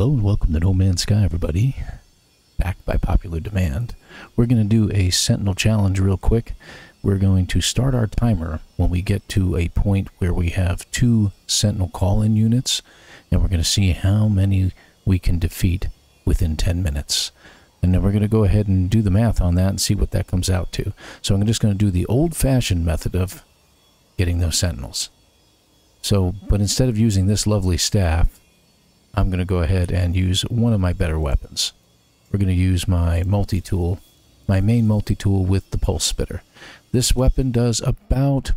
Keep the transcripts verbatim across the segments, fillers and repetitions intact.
Hello and welcome to No Man's Sky, everybody. Backed by popular demand. We're going to do a Sentinel challenge real quick. We're going to start our timer when we get to a point where we have two Sentinel call-in units, and we're going to see how many we can defeat within ten minutes. And then we're going to go ahead and do the math on that and see what that comes out to. So I'm just going to do the old-fashioned method of getting those Sentinels. So, but instead of using this lovely staff, I'm going to go ahead and use one of my better weapons. We're going to use my multi-tool, my main multi-tool with the Pulse Spitter. This weapon does about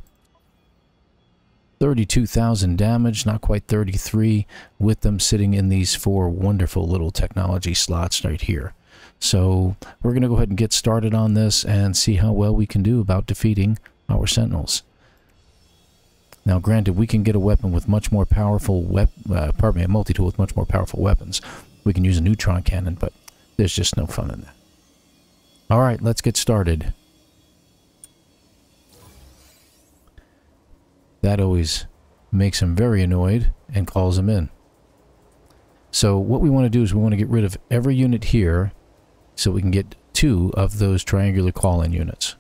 thirty-two thousand damage, not quite thirty-three, with them sitting in these four wonderful little technology slots right here. So we're going to go ahead and get started on this and see how well we can do about defeating our Sentinels. Now, granted, we can get a weapon with much more powerful wep uh, pardon me, a multi-tool with much more powerful weapons. We can use a neutron cannon, but there's just no fun in that. All right, let's get started. That always makes him very annoyed and calls him in. So what we want to do is we want to get rid of every unit here so we can get two of those triangular call-in units.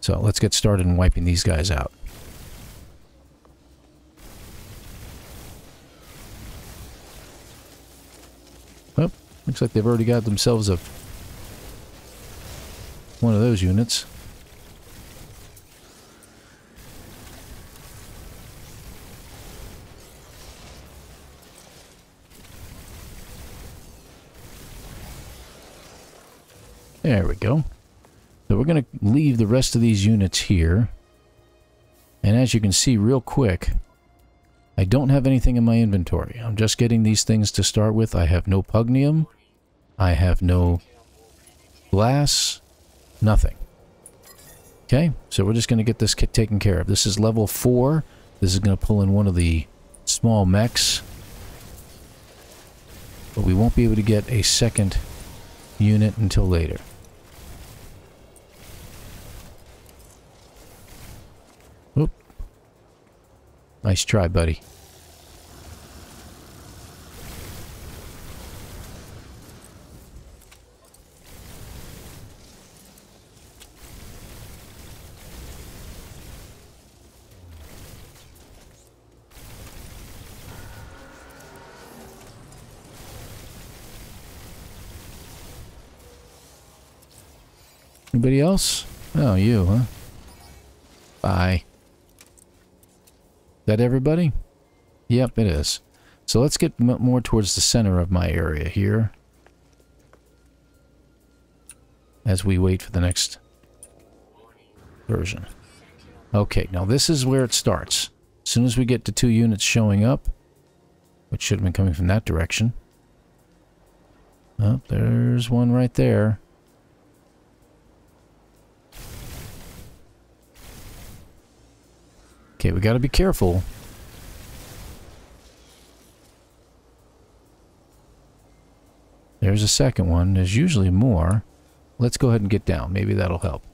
So let's get started in wiping these guys out. Well, looks like they've already got themselves a one of those units. There we go. So we're going to leave the rest of these units here. And as you can see real quick, I don't have anything in my inventory. I'm just getting these things to start with. I have no pugnium. I have no glass. Nothing. Okay, so we're just going to get this kit taken care of. This is level four. This is going to pull in one of the small mechs. But we won't be able to get a second unit until later. Oop. Nice try, buddy. Anybody else? Oh, you, huh? Bye. That everybody? Yep, it is. So let's get m more towards the center of my area here as we wait for the next version. Okay, now this is where it starts. As soon as we get to two units showing up, which should have been coming from that direction. Oh, there's one right there. Okay, we got to be careful. There's a second one. There's usually more. Let's go ahead and get down. Maybe that'll help.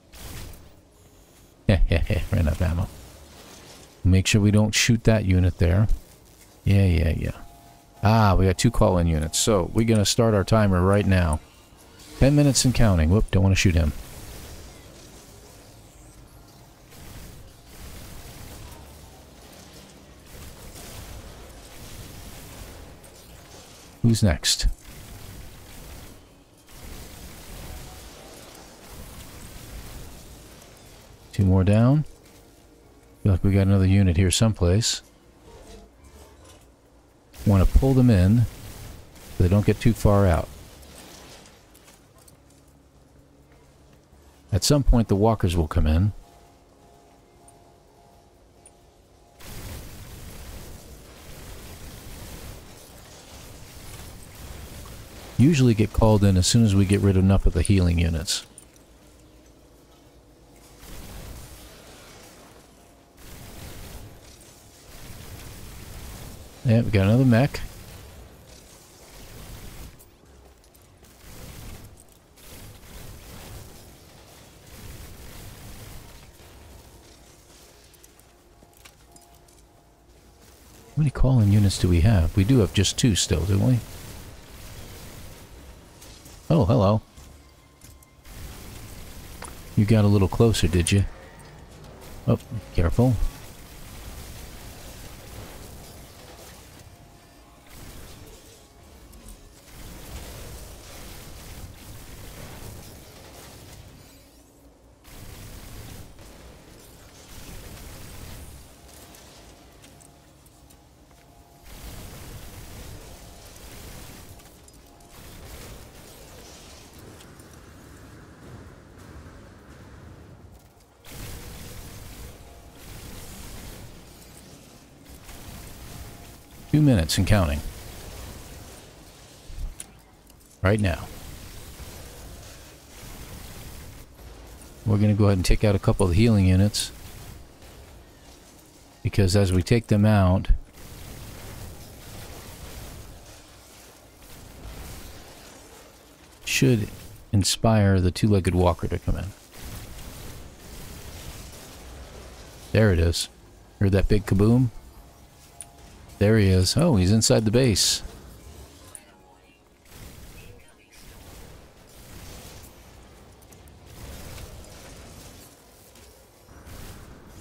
Yeah, yeah, yeah. Ran out of ammo. Make sure we don't shoot that unit there. Yeah, yeah, yeah. Ah, we got two call-in units. So we're going to start our timer right now. Ten minutes and counting. Whoop, don't want to shoot him. Who's next? Two more down. Feel like we got another unit here someplace. Want to pull them in so they don't get too far out. At some point the walkers will come in. Usually get called in as soon as we get rid of enough of the healing units. Yeah, we got another mech. How many call-in units do we have? We do have just two still, don't we? Oh, hello. You got a little closer, did you? Oh, careful. Two minutes and counting. Right now. We're going to go ahead and take out a couple of healing units, because as we take them out, should inspire the two-legged walker to come in. There it is. Heard that big kaboom? There he is. Oh, he's inside the base.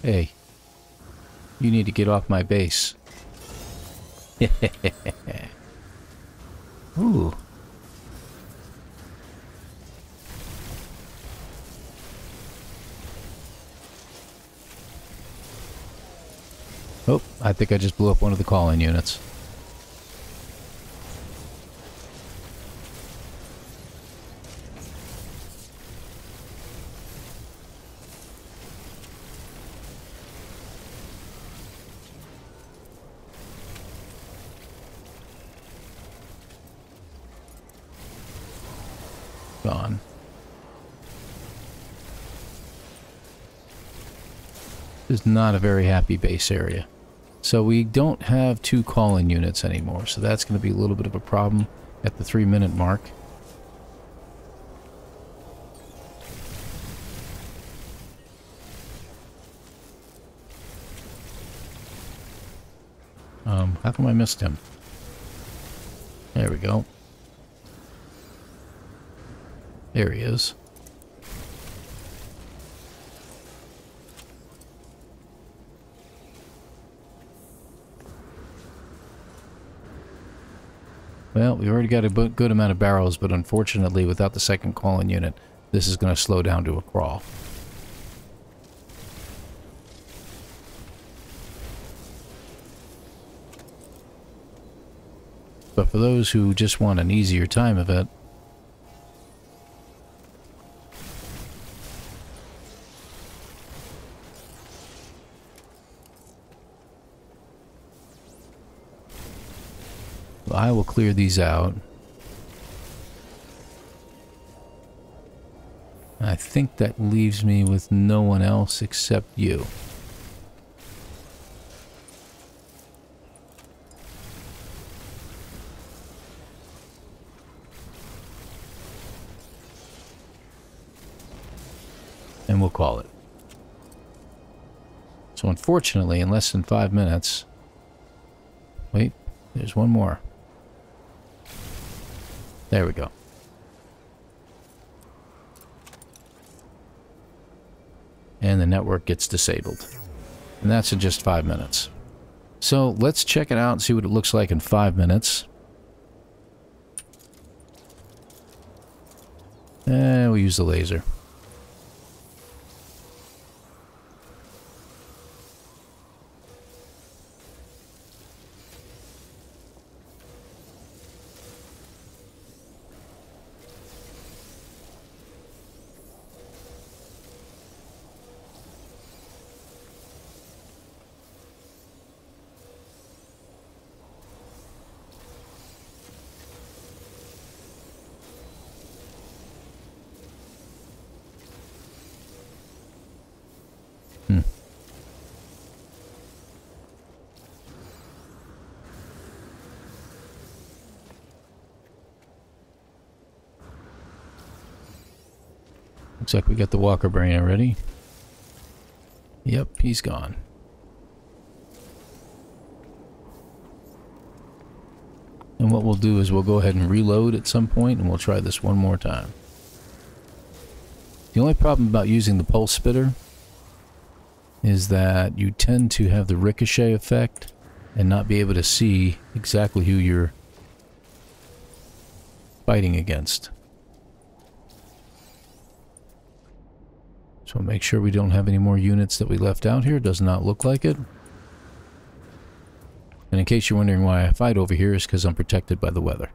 Hey, you need to get off my base. Ooh. Oh, I think I just blew up one of the call-in units. Gone. This is not a very happy base area. So we don't have two call-in units anymore, so that's going to be a little bit of a problem at the three-minute mark. Um, how come I missed him? There we go. There he is. Well, we've already got a good amount of barrels, but unfortunately, without the second call-in unit, this is going to slow down to a crawl. But for those who just want an easier time of it, I will clear these out. I think that leaves me with no one else except you. And we'll call it. So unfortunately, in less than five minutes... Wait, there's one more. There we go. And the network gets disabled. And that's in just five minutes. So let's check it out and see what it looks like in five minutes. And we'll use the laser. Looks like we got the walker brain already. Yep, he's gone. And And what we'll do is we'll go ahead and reload at some point, and we'll try this one more time. The only problem about using the Pulse Spitter is that you tend to have the ricochet effect and not be able to see exactly who you're fighting against. So make sure we don't have any more units that we left out here. Does not look like it. And in case you're wondering why I fight over here, is because I'm protected by the weather.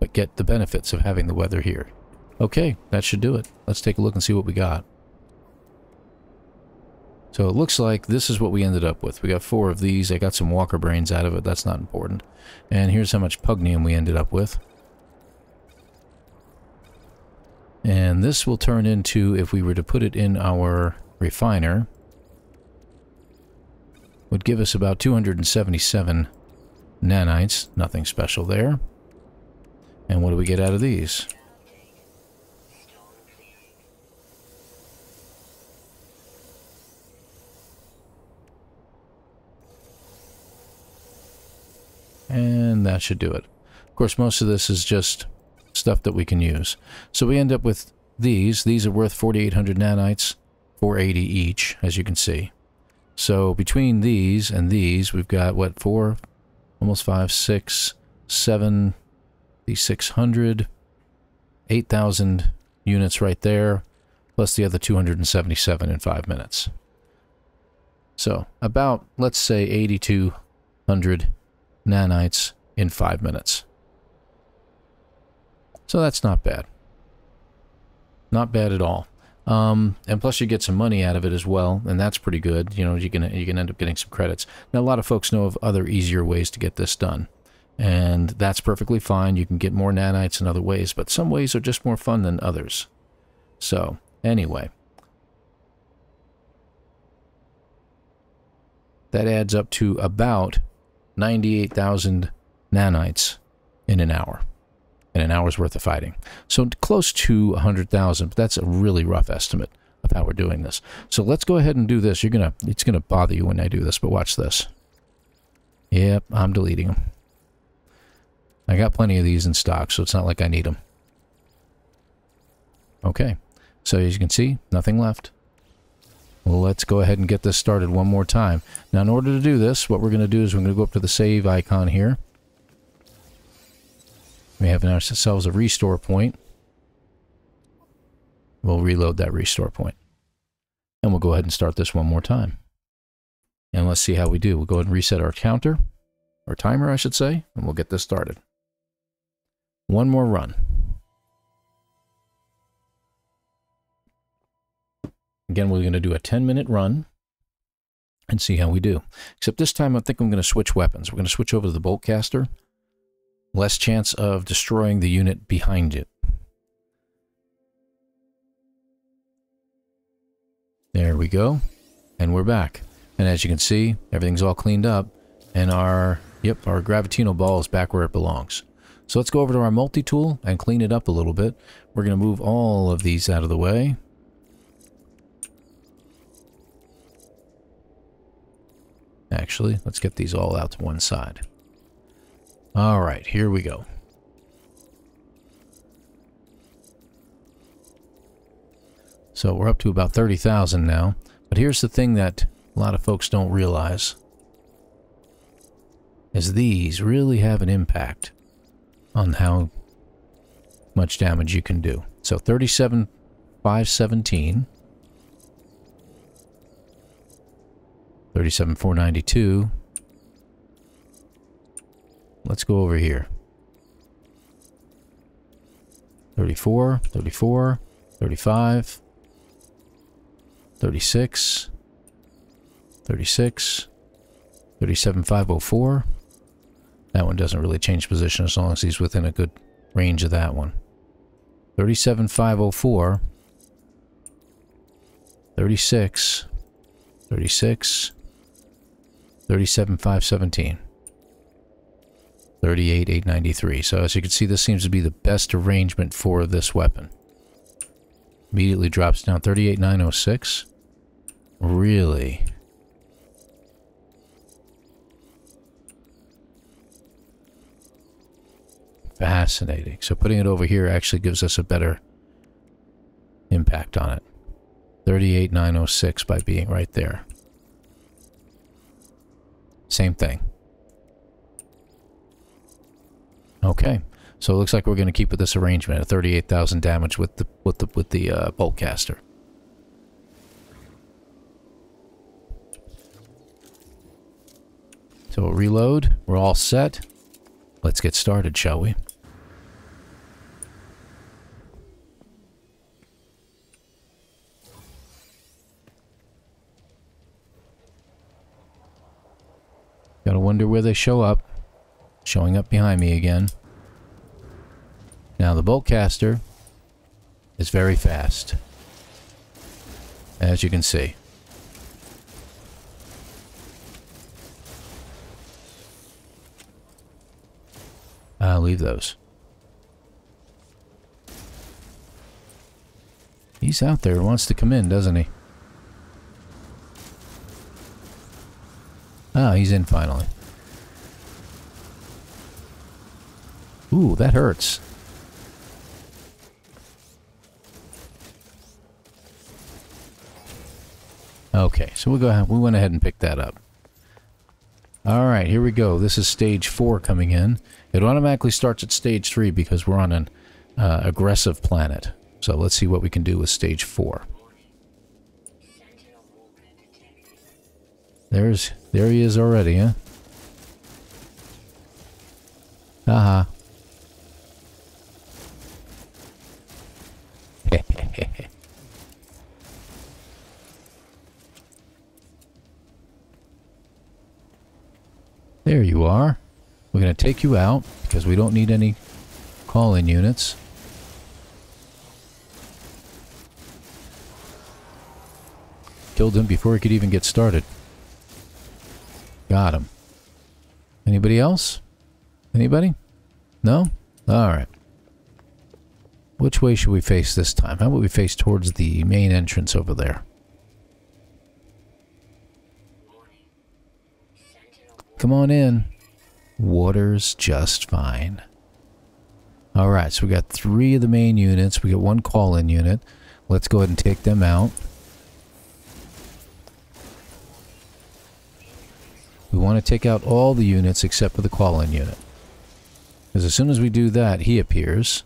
But get the benefits of having the weather here. Okay, that should do it. Let's take a look and see what we got. So it looks like this is what we ended up with. We got four of these. I got some walker brains out of it. That's not important. And here's how much pugnium we ended up with. And this will turn into, if we were to put it in our refiner, would give us about two hundred seventy-seven nanites. Nothing special there. And what do we get out of these? And that should do it. Of course, most of this is just stuff that we can use. So we end up with these. These are worth forty-eight hundred nanites, four eighty each, as you can see. So between these and these, we've got, what, four, almost five, six, seven, the six hundred, eight thousand units right there, plus the other two hundred seventy-seven in five minutes. So about, let's say, eighty-two hundred nanites in five minutes. So that's not bad. Not bad at all. Um, and plus you get some money out of it as well, and that's pretty good. You know, you can, you can end up getting some credits. Now, a lot of folks know of other easier ways to get this done, and that's perfectly fine. You can get more nanites in other ways, but some ways are just more fun than others. So, anyway. That adds up to about ninety-eight thousand nanites in an hour. And an hour's worth of fighting. So close to one hundred thousand, but that's a really rough estimate of how we're doing this. So let's go ahead and do this. You're gonna, it's gonna bother you when I do this, but watch this. Yep, I'm deleting them. I got plenty of these in stock, so it's not like I need them. Okay, so as you can see, nothing left. Well, let's go ahead and get this started one more time. Now, in order to do this, what we're gonna do is we're gonna go up to the save icon here. We have ourselves a restore point. We'll reload that restore point. And we'll go ahead and start this one more time. And let's see how we do. We'll go ahead and reset our counter, or timer, I should say, and we'll get this started. One more run. Again, we're going to do a ten minute run and see how we do. Except this time, I think I'm going to switch weapons. We're going to switch over to the boltcaster. Less chance of destroying the unit behind it. There we go. And we're back. And as you can see, everything's all cleaned up. And our, yep, our Gravitino ball is back where it belongs. So let's go over to our multi-tool and clean it up a little bit. We're going to move all of these out of the way. Actually, let's get these all out to one side. All right, here we go. So we're up to about thirty thousand now, but here's the thing that a lot of folks don't realize, is these really have an impact on how much damage you can do. So thirty-seven thousand five hundred seventeen, thirty-seven thousand four hundred ninety-two, let's go over here. thirty-four, thirty-four, thirty-five, thirty-six, thirty-six, thirty-seven thousand five hundred four. That one doesn't really change position as long as he's within a good range of that one. thirty-seven thousand five hundred four, thirty-six, thirty-six, thirty-seven thousand five hundred seventeen. thirty-eight thousand eight hundred ninety-three. So as you can see, this seems to be the best arrangement for this weapon. Immediately drops down thirty-eight thousand nine hundred six. Really? Fascinating. So putting it over here actually gives us a better impact on it. thirty-eight nine oh six by being right there. Same thing. Okay, so it looks like we're going to keep with this arrangement at thirty-eight thousand damage with the with the with the uh, boltcaster. So we'll reload. We're all set. Let's get started, shall we? Gotta wonder where they show up. Showing up behind me again. Now the boltcaster is very fast, as you can see. I'll leave those. He's out there, wants to come in, doesn't he? Ah, he's in finally. Ooh, that hurts. Okay, so we'll go ahead, we went ahead and picked that up. All right, here we go. This is stage four coming in. It automatically starts at stage three because we're on an uh, aggressive planet. So let's see what we can do with stage four. There's, there he is already, huh? Haha. There you are. We're going to take you out because we don't need any call-in units. Killed him before he could even get started. Got him. Anybody else? Anybody? No? Alright. Which way should we face this time? How about we face towards the main entrance over there? Come on in. Water's just fine. Alright, so we got three of the main units. We got one call-in unit. Let's go ahead and take them out. We want to take out all the units except for the call-in unit. Because as soon as we do that, he appears.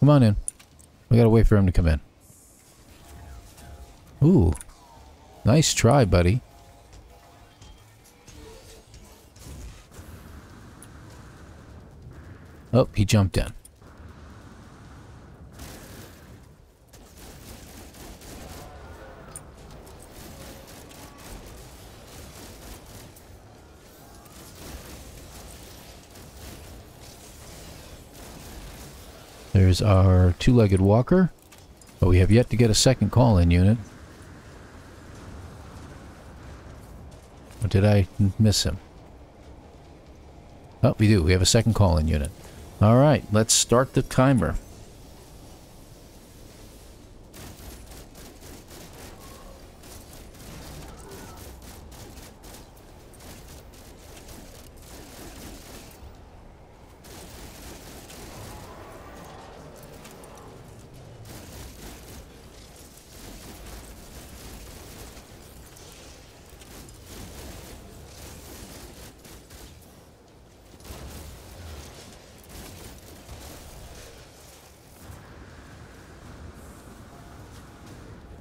Come on in. We gotta wait for him to come in. Ooh, nice try, buddy. Oh, he jumped in. There's our two-legged walker, but we have yet to get a second call-in unit. Or did I miss him? Oh, we do. We have a second call-in unit. All right, let's start the timer.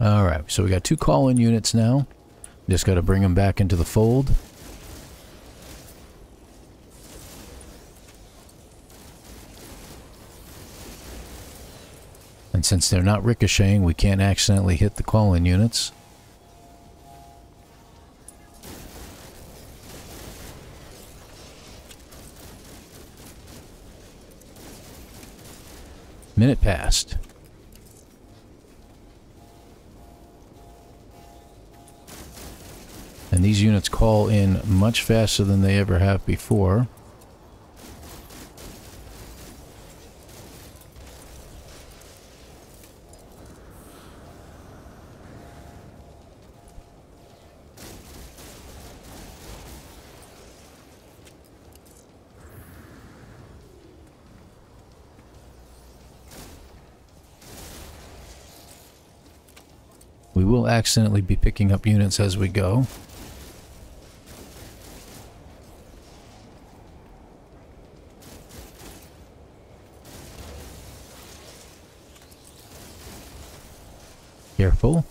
Alright, so we got two call-in units now. Just got to bring them back into the fold. And since they're not ricocheting, we can't accidentally hit the call-in units. Minute passed. And these units call in much faster than they ever have before. We will accidentally be picking up units as we go. Careful.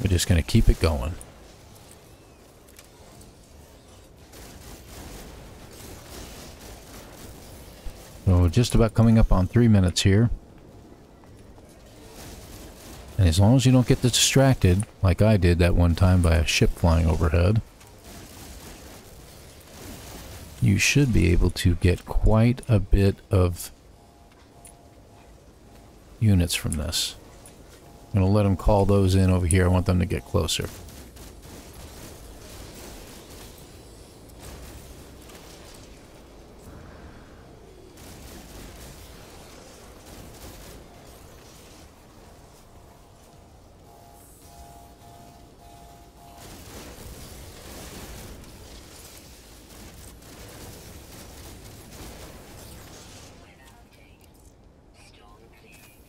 We're just going to keep it going. So we're just about coming up on three minutes here. And as long as you don't get distracted, like I did that one time by a ship flying overhead, you should be able to get quite a bit of units from this. I'm going to let them call those in over here. I want them to get closer.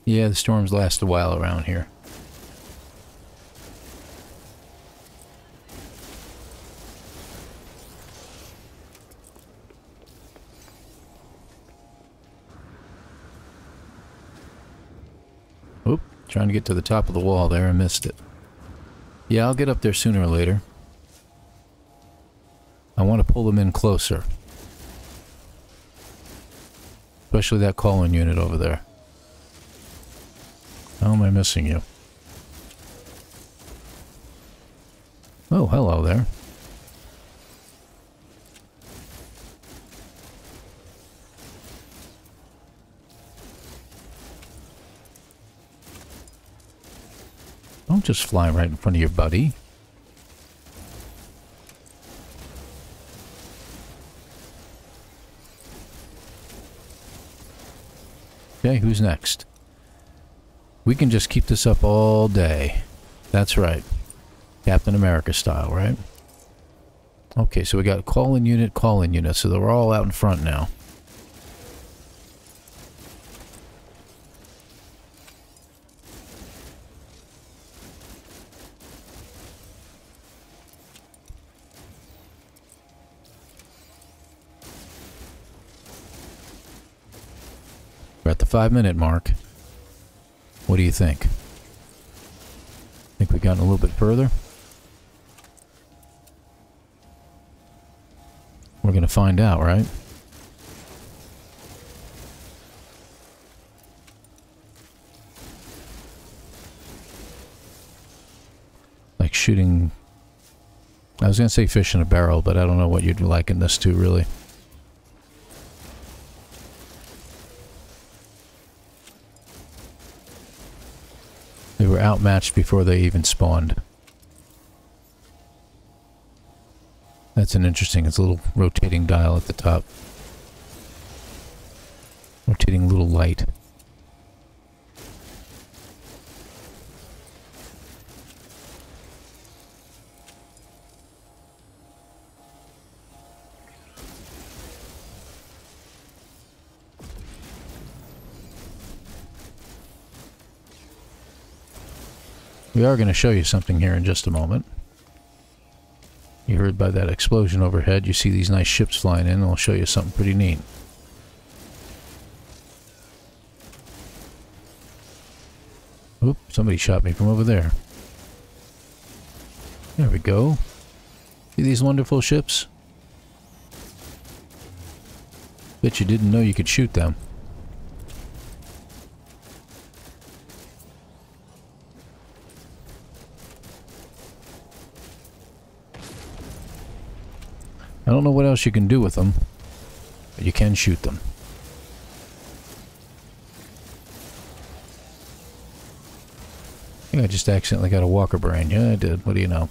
Yeah, the storms last a while around here. Oop, trying to get to the top of the wall there. I missed it. Yeah, I'll get up there sooner or later. I want to pull them in closer. Especially that call-in unit over there. How am I missing you? Oh, hello there. Don't just fly right in front of your buddy. Okay, who's next? We can just keep this up all day. That's right. Captain America style, right? Okay, so we got call-in unit, call-in unit. So they're all out in front now. We're at the five-minute mark. What do you think? Think we've gotten a little bit further? We're going to find out, right? Like shooting... I was going to say fish in a barrel, but I don't know what you'd liken this to, really. Were outmatched before they even spawned. That's an interesting, it's a little rotating dial at the top. Rotating little light. We are going to show you something here in just a moment. You heard by that explosion overhead, you see these nice ships flying in, and I'll show you something pretty neat. Oop, somebody shot me from over there. There we go. See these wonderful ships? Bet you didn't know you could shoot them. I don't know what else you can do with them, but you can shoot them. I think I just accidentally got a walker brain. Yeah, I did. What do you know?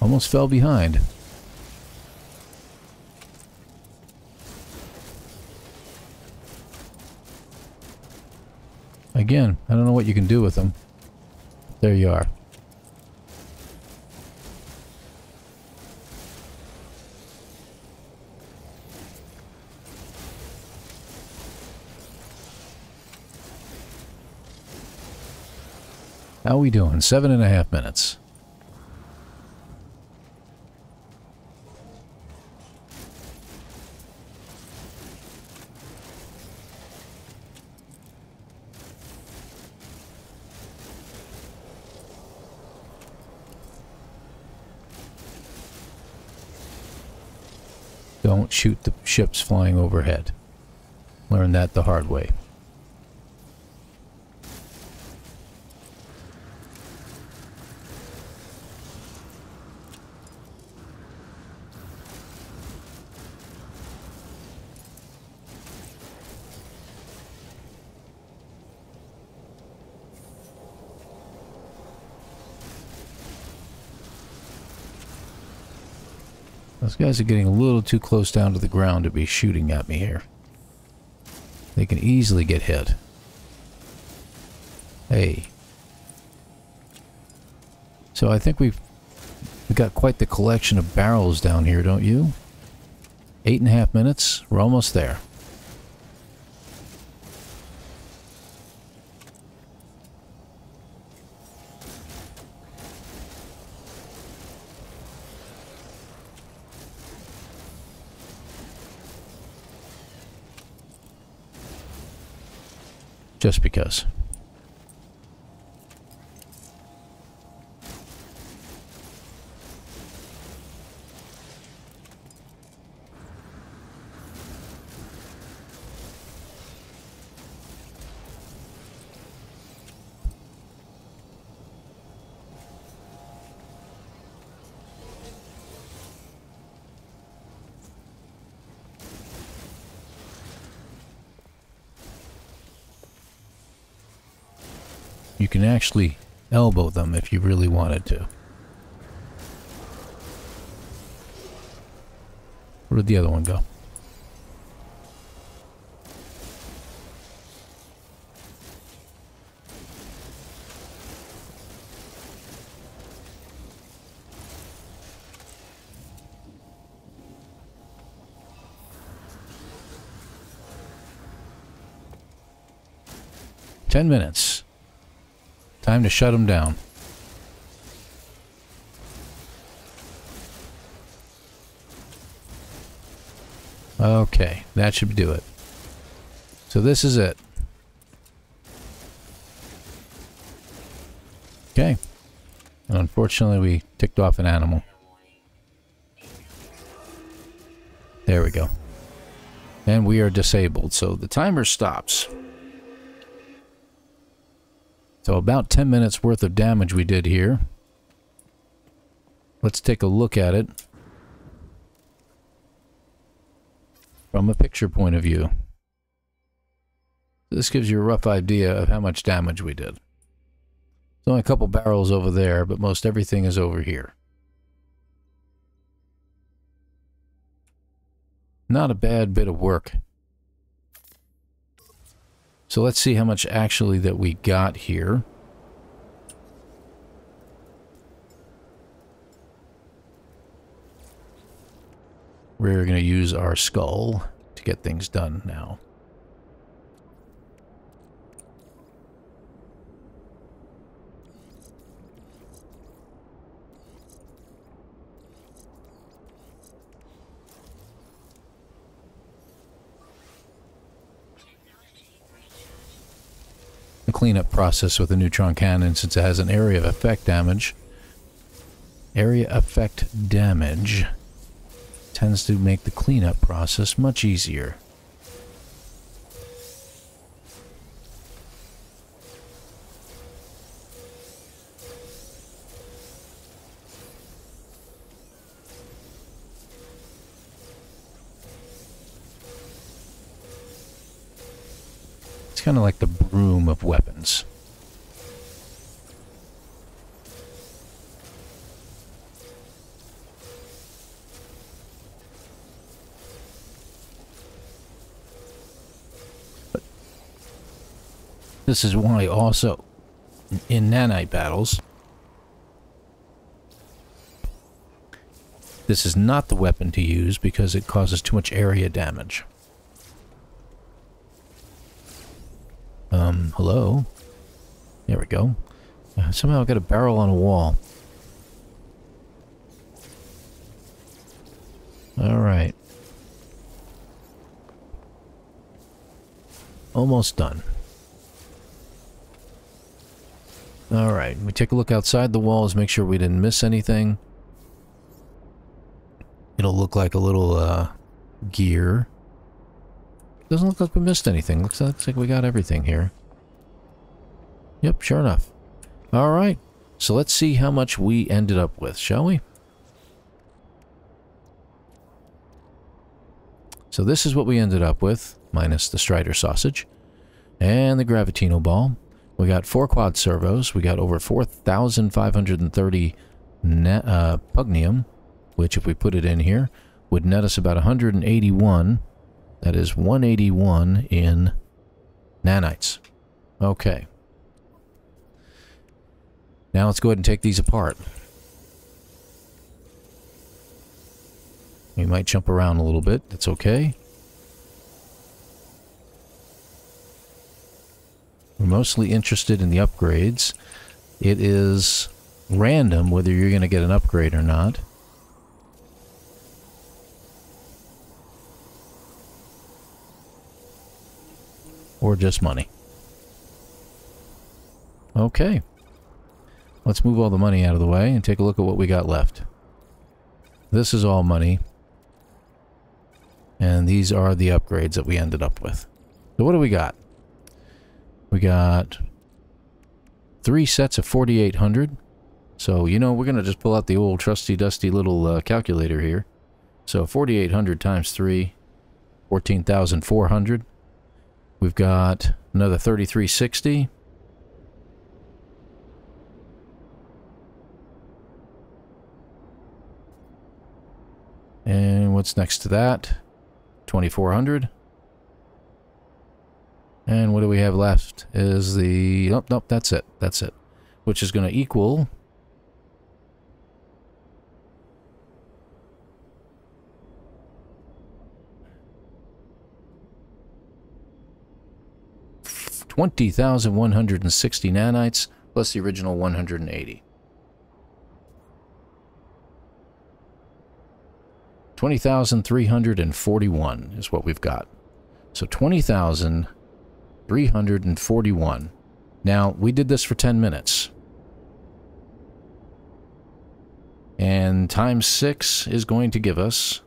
Almost fell behind. Again, I don't know what you can do with them. There you are. How are we doing? Seven and a half minutes. Don't shoot the ships flying overhead. Learn that the hard way. Those guys are getting a little too close down to the ground to be shooting at me here. They can easily get hit. Hey. So I think we've, we've got quite the collection of barrels down here, don't you? Eight and a half minutes. We're almost there. Just because. You can actually elbow them if you really wanted to. Where did the other one go? Ten minutes. Time to shut them down. Okay, that should do it. So this is it. Okay. And unfortunately, we ticked off an animal. There we go. And we are disabled, so the timer stops. So about ten minutes worth of damage we did here. Let's take a look at it from a picture point of view. This gives you a rough idea of how much damage we did. There's only a couple barrels over there, but most everything is over here. Not a bad bit of work. So let's see how much actually that we got here. We're going to use our skull to get things done now. cleanup process with the neutron cannon since it has an area of effect damage. Area effect damage tends to make the cleanup process much easier. It's kind of like the broom of weapons. But this is why also in Nanite battles, this is not the weapon to use because it causes too much area damage. Um, hello? There we go. Uh, somehow I got a barrel on a wall. Alright. Almost done. Alright, we take a look outside the walls, make sure we didn't miss anything. It'll look like a little, uh, gear. Doesn't look like we missed anything. Looks, looks like we got everything here. Yep, sure enough. Alright, so let's see how much we ended up with, shall we? So this is what we ended up with, minus the Strider sausage and the Gravitino ball. We got four quad servos. We got over four thousand five hundred thirty uh, pugnium, which if we put it in here, would net us about one hundred eighty-one... That is one hundred eighty-one in nanites. Okay. Now let's go ahead and take these apart. We might jump around a little bit. That's okay. We're mostly interested in the upgrades. It is random whether you're going to get an upgrade or not. Or just money. Okay. Let's move all the money out of the way and take a look at what we got left. This is all money. And these are the upgrades that we ended up with. So what do we got? We got three sets of forty-eight hundred. So, you know, we're going to just pull out the old trusty dusty little uh, calculator here. So forty-eight hundred times three, fourteen thousand four hundred. We've got another thirty-three sixty. And what's next to that? twenty-four hundred. And what do we have left? Is the... Nope, nope, that's it. That's it. Which is going to equal... twenty thousand one hundred sixty nanites, plus the original one hundred eighty. twenty thousand three hundred forty-one is what we've got. So twenty thousand three hundred forty-one. Now, we did this for ten minutes. And times six is going to give us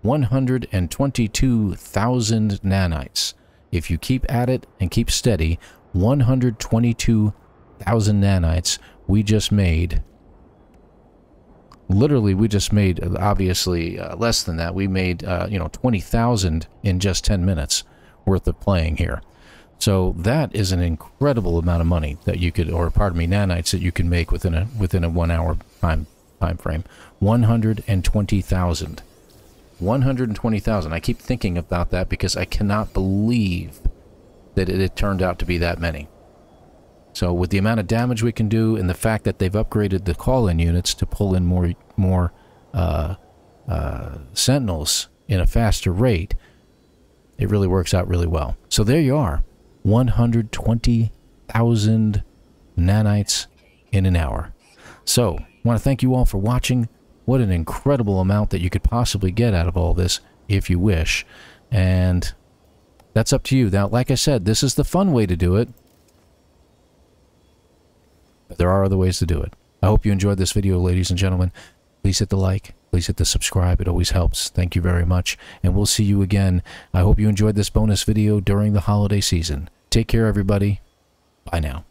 one hundred twenty-two thousand nanites. If you keep at it and keep steady, one hundred twenty-two thousand nanites we just made. Literally, we just made, obviously, uh, less than that. We made, uh, you know, twenty thousand in just ten minutes worth of playing here. So that is an incredible amount of money that you could, or pardon me, nanites that you can make within a within a one-hour time time frame. one hundred twenty thousand. one hundred twenty thousand. I keep thinking about that because I cannot believe that it, it turned out to be that many. So with the amount of damage we can do and the fact that they've upgraded the call-in units to pull in more more uh, uh, sentinels in a faster rate, it really works out really well. So there you are. one hundred twenty thousand nanites in an hour. So I want to thank you all for watching. What an incredible amount that you could possibly get out of all this, if you wish. And that's up to you. Now, like I said, this is the fun way to do it. But there are other ways to do it. I hope you enjoyed this video, ladies and gentlemen. Please hit the like. Please hit the subscribe. It always helps. Thank you very much. And we'll see you again. I hope you enjoyed this bonus video during the holiday season. Take care, everybody. Bye now.